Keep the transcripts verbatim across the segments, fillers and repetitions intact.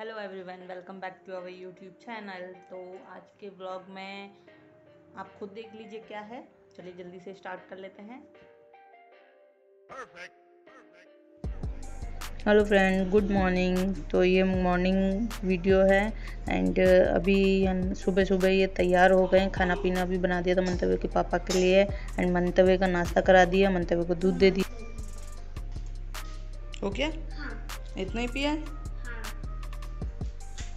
Hello everyone, welcome back to our YouTube channel. तो आज के ब्लॉग में आप खुद देख लीजिए क्या है। चलिए जल्दी से स्टार्ट कर लेते हैं। Hello friend, good morning. तो ये मॉर्निंग वीडियो है एंड अभी सुबह सुबह ये तैयार हो गए। खाना पीना भी बना दिया था मंतव्य के पापा के लिए एंड मंतव्य का नाश्ता करा दिया, मंतव्य को दूध दे दिया। Okay okay? हाँ। इतना ही पिया?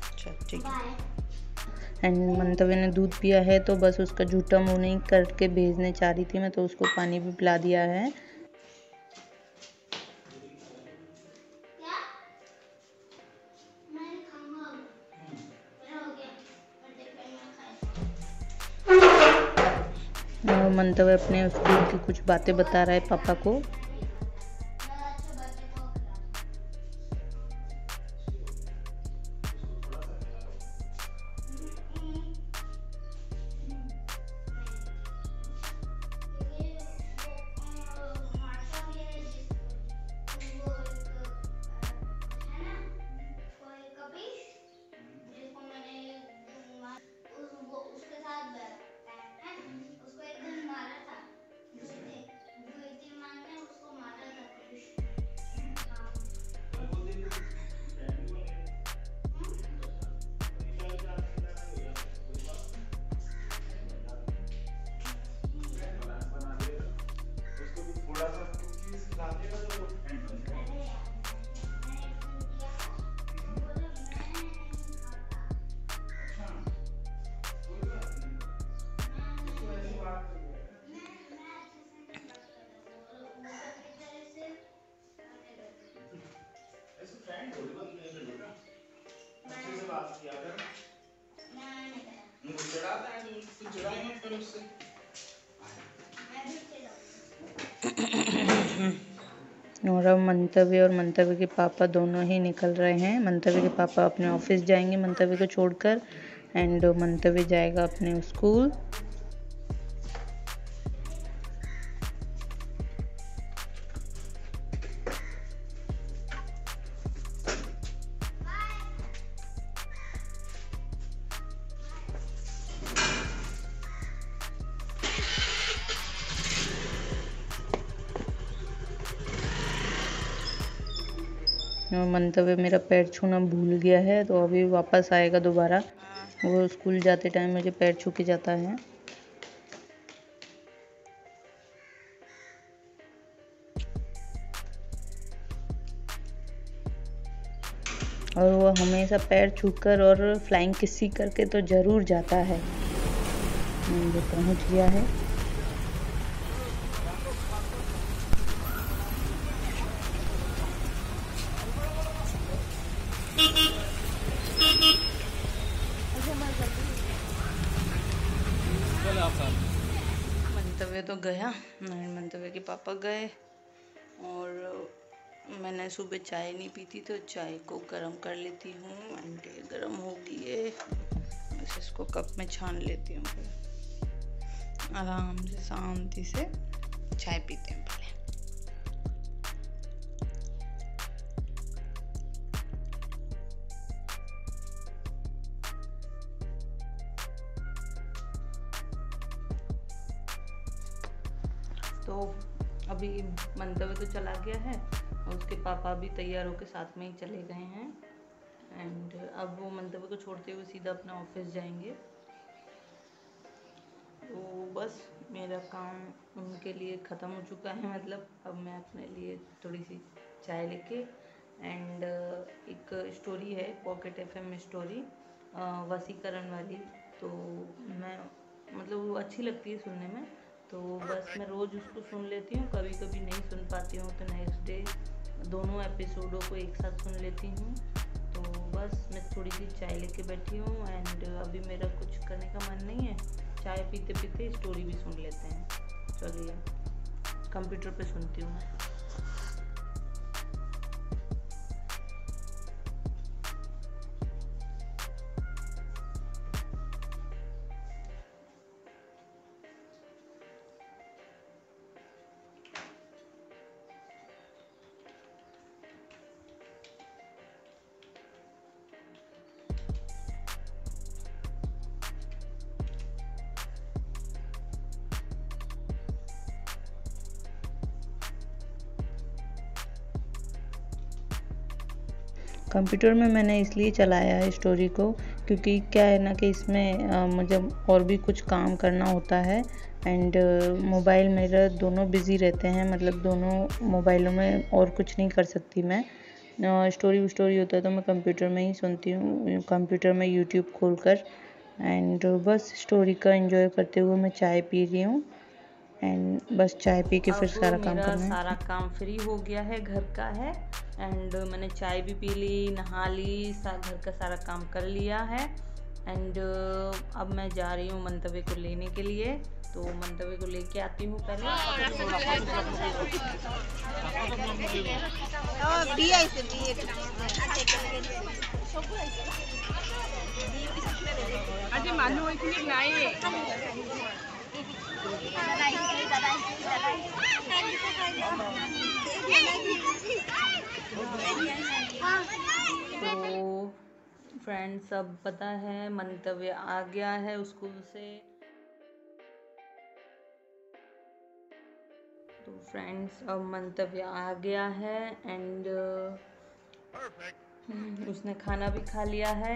अच्छा ठीक है। एंड मंतव्य ने दूध पिया है तो बस उसका झूठा मुँह नहीं करके भेजने चाह रही थी मैं, तो उसको पानी भी पिला दिया है। मंतव्य अपने स्कूल की कुछ बातें बता रहा है पापा को। नौरव, मंतव्य और मंतव्य के पापा दोनों ही निकल रहे हैं। मंतव्य के पापा अपने ऑफिस जाएंगे मंतव्य को छोड़कर एंड मंतव्य जाएगा अपने स्कूल। मंतव्य मेरा पैर छूना भूल गया है तो अभी वापस आएगा दोबारा। वो स्कूल जाते टाइम मुझे पैर छू के जाता है। और वो हमेशा पैर छूकर और फ्लाइंग किसी करके तो जरूर जाता है। मुझे पहुंच गया है। मंतव्य तो गया, मंतव्य के पापा गए और मैंने सुबह चाय नहीं पी थी तो चाय को गरम कर लेती हूँ एंड गरम होगी ये, बस इसको कप में छान लेती हूँ। फिर आराम से शांति से चाय पीते हैं। पहले तो अभी मंतव्य तो चला गया है और उसके पापा भी तैयार होकर साथ में ही चले गए हैं एंड अब वो मंतव्य को छोड़ते हुए सीधा अपना ऑफिस जाएंगे। तो बस मेरा काम उनके लिए ख़त्म हो चुका है, मतलब अब मैं अपने लिए थोड़ी सी चाय लेके एंड एक स्टोरी है पॉकेट एफएम में, स्टोरी वसीकरण वाली, तो मैं मतलब वो अच्छी लगती है सुनने में, तो बस मैं रोज़ उसको सुन लेती हूँ। कभी कभी नहीं सुन पाती हूँ तो नेक्स्ट डे दोनों एपिसोडों को एक साथ सुन लेती हूँ। तो बस मैं थोड़ी सी चाय लेके बैठी हूँ एंड अभी मेरा कुछ करने का मन नहीं है। चाय पीते पीते स्टोरी भी सुन लेते हैं। चलिए कंप्यूटर पे सुनती हूँ। कंप्यूटर में मैंने इसलिए चलाया है स्टोरी को क्योंकि क्या है ना कि इसमें मुझे और भी कुछ काम करना होता है एंड मोबाइल मेरा दोनों बिज़ी रहते हैं, मतलब दोनों मोबाइलों में और कुछ नहीं कर सकती मैं। स्टोरी स्टोरी होता है तो मैं कंप्यूटर में ही सुनती हूँ, कंप्यूटर में यूट्यूब खोल कर, एंड बस स्टोरी का एंजॉय करते हुए मैं चाय पी रही हूँ एंड बस चाय पी के फिर सारा काम करना है। सारा काम फ्री हो गया है घर का है एंड मैंने चाय भी पी ली, नहा ली, घर का सारा काम कर लिया है एंड अब मैं जा रही हूँ मंतव्य को लेने के लिए, तो मंतव्य को लेके आती हूँ पहले। तो फ्रेंड्स सब पता है मंतव्य आ गया है स्कूल से। तो फ्रेंड्स अब मंतव्य आ गया है एंड उसने खाना भी खा लिया है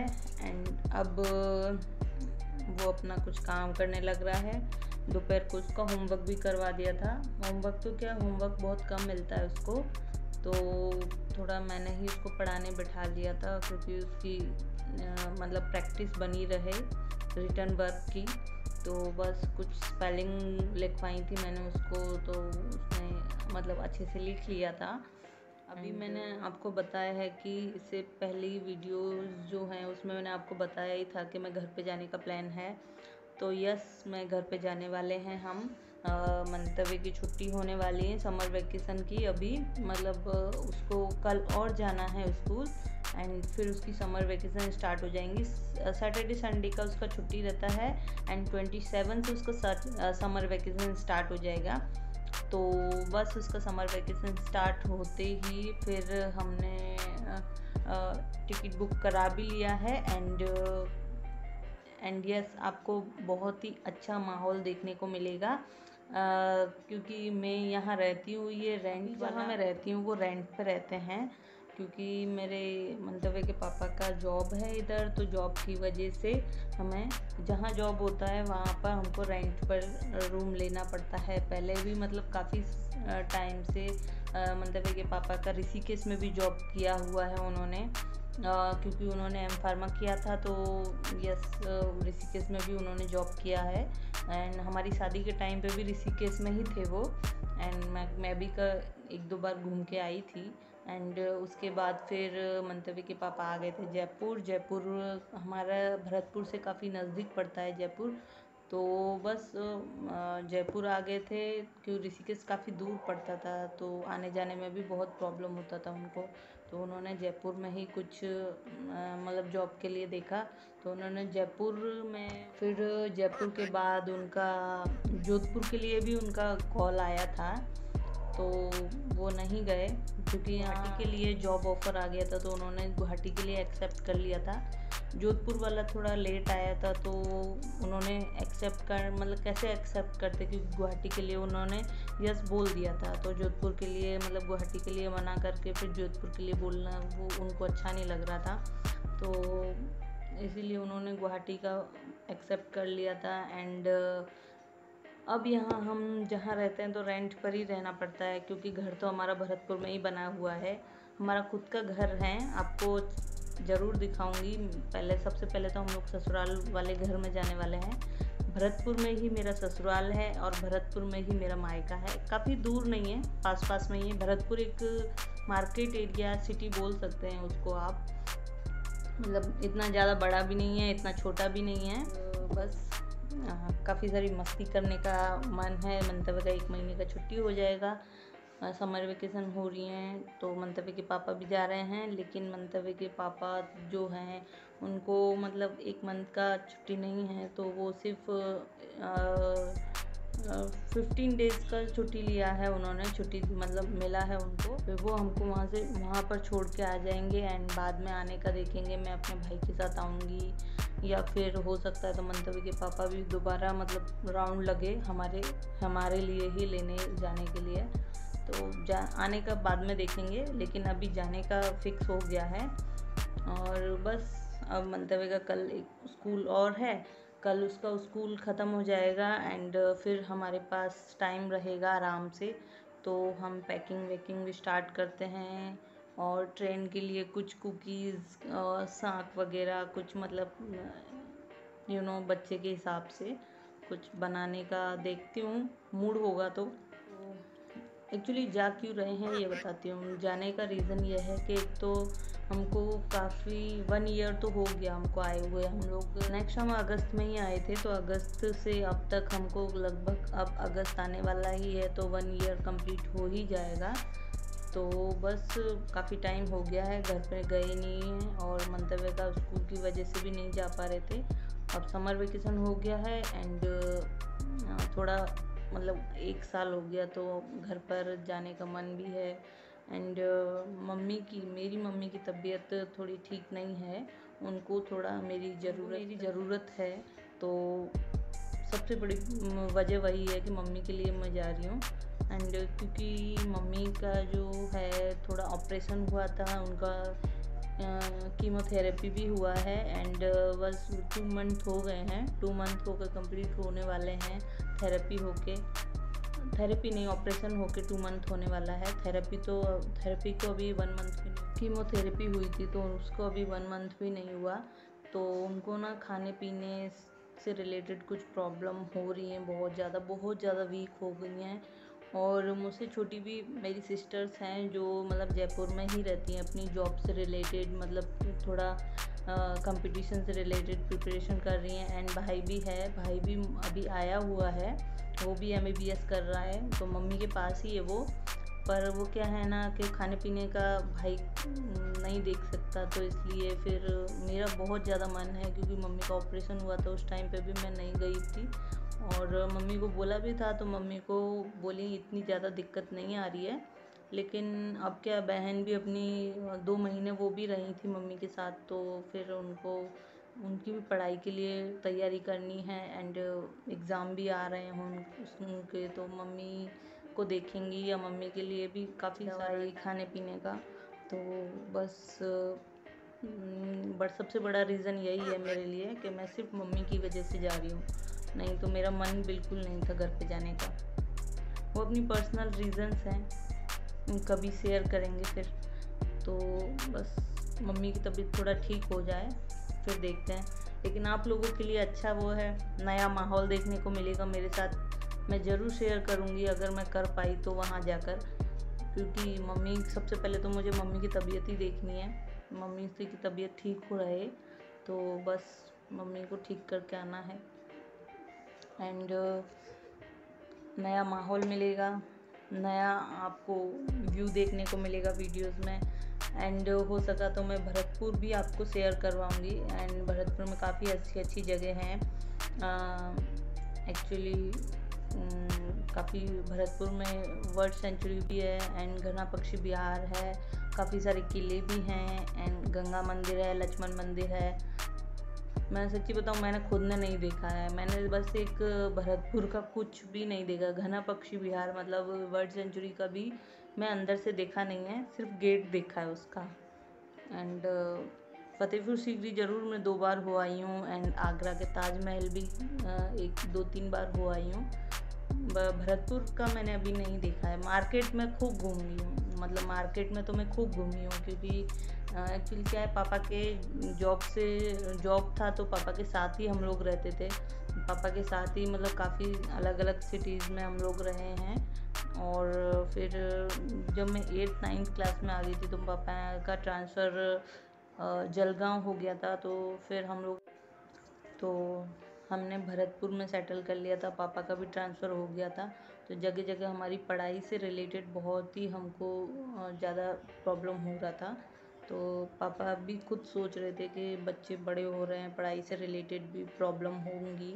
एंड अब वो अपना कुछ काम करने लग रहा है। दोपहर को उसका होमवर्क भी करवा दिया था। होमवर्क तो क्या, होमवर्क बहुत कम मिलता है उसको, तो थोड़ा मैंने ही उसको पढ़ाने बैठा लिया था क्योंकि उसकी मतलब प्रैक्टिस बनी रहे रिटर्न वर्क की। तो बस कुछ स्पेलिंग लिखवाई थी मैंने उसको, तो उसने मतलब अच्छे से लिख लिया था। अभी मैंने आपको बताया है कि इससे पहली वीडियोज़ जो हैं उसमें मैंने आपको बताया ही था कि मैं घर पे जाने का प्लान है। तो यस मैं घर पे जाने वाले हैं हम, मंतव्य की छुट्टी होने वाली है समर वैकेशन की अभी, मतलब उसको कल और जाना है स्कूल एंड फिर उसकी समर वैकेशन स्टार्ट हो जाएंगी। सैटरडे संडे का उसका छुट्टी रहता है एंड ट्वेंटी सेवन से उसका समर वैकेशन स्टार्ट हो जाएगा। तो बस उसका समर वैकेशन स्टार्ट होते ही फिर हमने टिकट बुक करा भी लिया है एंड एंड यस आपको बहुत ही अच्छा माहौल देखने को मिलेगा आ, क्योंकि मैं यहाँ रहती हूँ, ये रेंट वाला मैं रहती हूँ, वो रेंट पे रहते हैं क्योंकि मेरे मंतव्य के पापा का जॉब है इधर, तो जॉब की वजह से हमें जहाँ जॉब होता है वहाँ पर हमको रेंट पर रूम लेना पड़ता है। पहले भी मतलब काफ़ी टाइम से मंतव्य के पापा का ऋषिकेश में भी जॉब किया हुआ है उन्होंने, Uh, क्योंकि उन्होंने एम फार्मा किया था, तो यस ऋषिकेश में भी उन्होंने जॉब किया है एंड हमारी शादी के टाइम पे भी ऋषिकेश में ही थे वो एंड मैं मैं भी का एक दो बार घूम के आई थी एंड उसके बाद फिर मंतव्य के पापा आ गए थे जयपुर। जयपुर हमारा भरतपुर से काफ़ी नज़दीक पड़ता है जयपुर, तो बस जयपुर आ गए थे क्योंकि ऋषिकेश काफ़ी दूर पड़ता था तो आने जाने में भी बहुत प्रॉब्लम होता था उनको, तो उन्होंने जयपुर में ही कुछ मतलब जॉब के लिए देखा। तो उन्होंने जयपुर में, फिर जयपुर के बाद उनका जोधपुर के लिए भी उनका कॉल आया था तो वो नहीं गए क्योंकि गुवाहाटी के लिए जॉब ऑफ़र आ गया था, तो उन्होंने गुवाहाटी के लिए एक्सेप्ट कर लिया था। जोधपुर वाला थोड़ा लेट आया था तो उन्होंने एक्सेप्ट कर मतलब कैसे एक्सेप्ट करते क्योंकि गुवाहाटी के लिए उन्होंने यस बोल दिया था, तो जोधपुर के लिए मतलब गुवाहाटी के लिए मना करके फिर जोधपुर के लिए बोलना वो उनको अच्छा नहीं लग रहा था, तो इसीलिए उन्होंने गुवाहाटी का एक्सेप्ट कर लिया था। एंड अब यहाँ हम जहाँ रहते हैं तो रेंट पर ही रहना पड़ता है क्योंकि घर तो हमारा भरतपुर में ही बना हुआ है, हमारा खुद का घर है, आपको ज़रूर दिखाऊंगी। पहले सबसे पहले तो हम लोग ससुराल वाले घर में जाने वाले हैं। भरतपुर में ही मेरा ससुराल है और भरतपुर में ही मेरा मायका है, काफ़ी दूर नहीं है, पास पास में ही है। भरतपुर एक मार्केट एरिया सिटी बोल सकते हैं उसको आप, मतलब इतना ज़्यादा बड़ा भी नहीं है इतना छोटा भी नहीं है। तो बस काफ़ी सारी मस्ती करने का मन है। मंतव्य का एक महीने का छुट्टी हो जाएगा, समर वेकेशन हो रही हैं तो मंतव्य के पापा भी जा रहे हैं, लेकिन मंतव्य के पापा जो हैं उनको मतलब एक मंथ का छुट्टी नहीं है तो वो सिर्फ फिफ्टीन डेज़ का छुट्टी लिया है उन्होंने, छुट्टी मतलब मिला है उनको। फिर वो हमको वहाँ से वहाँ पर छोड़ के आ जाएंगे एंड बाद में आने का देखेंगे, मैं अपने भाई के साथ आऊँगी या फिर हो सकता है तो मंतव्य के पापा भी दोबारा मतलब राउंड लगे हमारे हमारे लिए ही लेने जाने के लिए, तो जा आने का बाद में देखेंगे लेकिन अभी जाने का फिक्स हो गया है। और बस अब मंतव्य का कल एक स्कूल और है, कल उसका स्कूल ख़त्म हो जाएगा एंड फिर हमारे पास टाइम रहेगा आराम से, तो हम पैकिंग वैकिंग भी स्टार्ट करते हैं और ट्रेन के लिए कुछ कुकीज़ साग वगैरह कुछ मतलब यू नो बच्चे के हिसाब से कुछ बनाने का देखती हूँ, मूड होगा तो। एक्चुअली जा क्यों रहे हैं ये बताती हूँ। जाने का रीज़न ये है कि तो हमको काफ़ी वन ईयर तो हो गया हमको आए हुए, हम लोग नेक्स्ट हम अगस्त में ही आए थे, तो अगस्त से अब तक हमको लगभग अब अगस्त आने वाला ही है तो वन ईयर कंप्लीट हो ही जाएगा। तो बस काफ़ी टाइम हो गया है, घर पे गए नहीं हैं और मंतव्य का स्कूल की वजह से भी नहीं जा पा रहे थे। अब समर वेकेशन हो गया है एंड थोड़ा मतलब एक साल हो गया तो घर पर जाने का मन भी है एंड मम्मी की मेरी मम्मी की तबीयत थोड़ी ठीक नहीं है, उनको थोड़ा मेरी ज़रूरत मेरी ज़रूरत है, तो सबसे बड़ी वजह वही है कि मम्मी के लिए मैं जा रही हूँ। एंड क्योंकि मम्मी का जो है थोड़ा ऑपरेशन हुआ था, उनका कीमोथेरेपी भी हुआ है एंड बस टू मंथ हो गए हैं, टू मंथ होकर कंप्लीट होने वाले हैं थेरेपी होके, थेरेपी नहीं ऑपरेशन होके टू मंथ होने वाला है, थेरेपी तो थेरेपी को अभी वन मंथ भी नहीं, कीमोथेरेपी हुई थी तो उसको अभी वन मंथ भी नहीं हुआ। तो उनको ना खाने पीने से रिलेटेड कुछ प्रॉब्लम हो रही हैं, बहुत ज़्यादा बहुत ज़्यादा वीक हो गई हैं। और मुझसे छोटी भी मेरी सिस्टर्स हैं जो मतलब जयपुर में ही रहती हैं, अपनी जॉब से रिलेटेड मतलब थोड़ा कंपटीशन से रिलेटेड प्रिपरेशन कर रही हैं। एंड भाई भी है, भाई भी अभी आया हुआ है, वो भी एम बी बी एस कर रहा है, तो मम्मी के पास ही है वो। पर वो क्या है ना कि खाने पीने का भाई नहीं देख सकता, तो इसलिए फिर मेरा बहुत ज़्यादा मन है क्योंकि मम्मी का ऑपरेशन हुआ था उस टाइम पे भी मैं नहीं गई थी और मम्मी को बोला भी था, तो मम्मी को बोली इतनी ज़्यादा दिक्कत नहीं आ रही है। लेकिन अब क्या बहन भी अपनी दो महीने वो भी रही थी मम्मी के साथ, तो फिर उनको उनकी भी पढ़ाई के लिए तैयारी करनी है एंड एग्ज़ाम भी आ रहे हैं उनके, तो मम्मी को देखेंगी या मम्मी के लिए भी काफ़ी सारी खाने पीने का। तो बस बट सबसे बड़ा रीज़न यही है मेरे लिए कि मैं सिर्फ मम्मी की वजह से जा रही हूँ, नहीं तो मेरा मन बिल्कुल नहीं था घर पे जाने का। वो अपनी पर्सनल रीज़न्स हैं, कभी शेयर करेंगे फिर। तो बस मम्मी की तबीयत थोड़ा ठीक हो जाए फिर देखते हैं। लेकिन आप लोगों के लिए अच्छा वो है, नया माहौल देखने को मिलेगा मेरे साथ। मैं ज़रूर शेयर करूँगी अगर मैं कर पाई तो वहाँ जाकर, क्योंकि मम्मी सबसे पहले तो मुझे मम्मी की तबीयत ही देखनी है, मम्मी की तबीयत ठीक हो रहे तो बस मम्मी को ठीक करके आना है एंड uh, नया माहौल मिलेगा, नया आपको व्यू देखने को मिलेगा वीडियोस में। एंड uh, हो सका तो मैं भरतपुर भी आपको शेयर करवाऊंगी एंड भरतपुर में काफ़ी अच्छी अच्छी जगह हैं। एक्चुअली uh, काफ़ी भरतपुर में वर्ल्ड सेंचुरी भी है एंड घना पक्षी विहार है, काफ़ी सारे किले भी हैं एंड गंगा मंदिर है, लक्ष्मण मंदिर है। मैं सच्ची बताऊँ मैंने खुद ने नहीं देखा है, मैंने बस एक भरतपुर का कुछ भी नहीं देखा। घना पक्षी विहार मतलब वर्ल्ड सेंचुरी का भी मैं अंदर से देखा नहीं है, सिर्फ गेट देखा है उसका। एंड फतेहपुर सीकरी ज़रूर मैं दो बार हो आई हूँ एंड आगरा के ताजमहल भी एक दो तीन बार हो आई हूँ। भरतपुर का मैंने अभी नहीं देखा है। मार्केट में खूब घूम रही हूँ, मतलब मार्केट में तो मैं खूब घूमी हूँ क्योंकि एक्चुअली क्या है पापा के जॉब से जॉब था तो पापा के साथ ही हम लोग रहते थे, पापा के साथ ही मतलब काफ़ी अलग अलग सिटीज़ में हम लोग रहे हैं। और फिर जब मैं एट्थ नाइन्थ क्लास में आ गई थी तो पापा का ट्रांसफ़र जलगांव हो गया था, तो फिर हम लोग तो हमने भरतपुर में सेटल कर लिया था, पापा का भी ट्रांसफ़र हो गया था। तो जगह जगह हमारी पढ़ाई से रिलेटेड बहुत ही हमको ज़्यादा प्रॉब्लम हो रहा था, तो पापा भी खुद सोच रहे थे कि बच्चे बड़े हो रहे हैं, पढ़ाई से रिलेटेड भी प्रॉब्लम होंगी,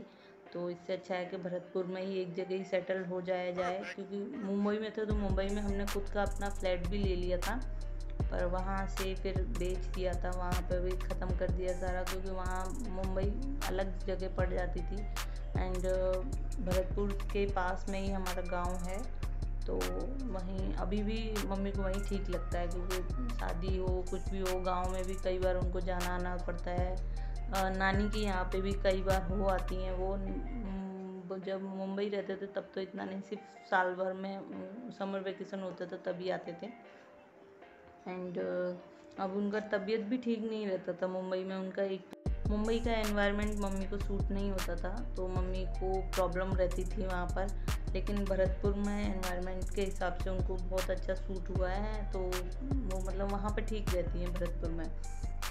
तो इससे अच्छा है कि भरतपुर में ही एक जगह ही सेटल हो जाया जाए। क्योंकि मुंबई में थे तो मुंबई में हमने खुद का अपना फ्लैट भी ले लिया था, पर वहाँ से फिर बेच दिया था, वहाँ पर भी ख़त्म कर दिया सारा, क्योंकि वहाँ मुंबई अलग जगह पड़ जाती थी एंड भरतपुर के पास में ही हमारा गांव है तो वहीं अभी भी मम्मी को वहीं ठीक लगता है, क्योंकि शादी हो कुछ भी हो गांव में भी कई बार उनको जाना आना पड़ता है। नानी के यहाँ पे भी कई बार हो आती हैं, वो जब मुंबई रहते थे तब तो इतना नहीं, सिर्फ साल भर में समर वेकेशन होता था तभी आते थे। एंड अब उनका तबीयत भी ठीक नहीं रहता था मुंबई में, उनका एक मुंबई का एनवायरनमेंट मम्मी को सूट नहीं होता था, तो मम्मी को प्रॉब्लम रहती थी वहाँ पर। लेकिन भरतपुर में एनवायरनमेंट के हिसाब से उनको बहुत अच्छा सूट हुआ है, तो वो मतलब वहाँ पर ठीक रहती हैं भरतपुर में।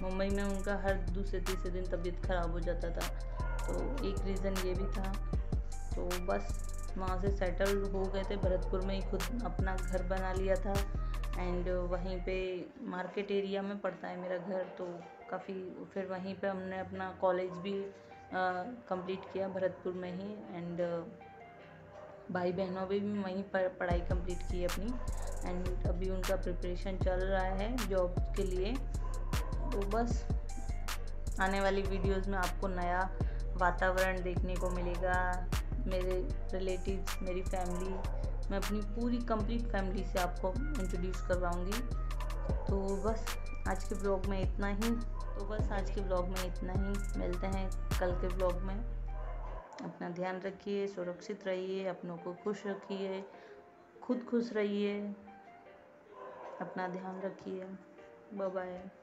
मुंबई में उनका हर दूसरे तीसरे दिन तबीयत ख़राब हो जाता था, तो एक रीज़न ये भी था। तो बस वहाँ से सेटल हो गए थे, भरतपुर में ही खुद अपना घर बना लिया था। एंड वहीं पे मार्केट एरिया में पड़ता है मेरा घर, तो काफ़ी फिर वहीं पे हमने अपना कॉलेज भी कंप्लीट किया भरतपुर में ही। एंड भाई बहनों भी वहीं पर पढ़ाई कंप्लीट की अपनी, एंड अभी उनका प्रिपरेशन चल रहा है जॉब के लिए। तो बस आने वाली वीडियोस में आपको नया वातावरण देखने को मिलेगा, मेरे रिलेटिव्स, मेरी फैमिली, मैं अपनी पूरी कंप्लीट फैमिली से आपको इंट्रोड्यूस करवाऊंगी। तो बस आज के ब्लॉग में इतना ही तो बस आज के ब्लॉग में इतना ही मिलते हैं कल के ब्लॉग में। अपना ध्यान रखिए, सुरक्षित रहिए, अपनों को खुश रखिए, खुद खुश रहिए, अपना ध्यान रखिए। Bye bye.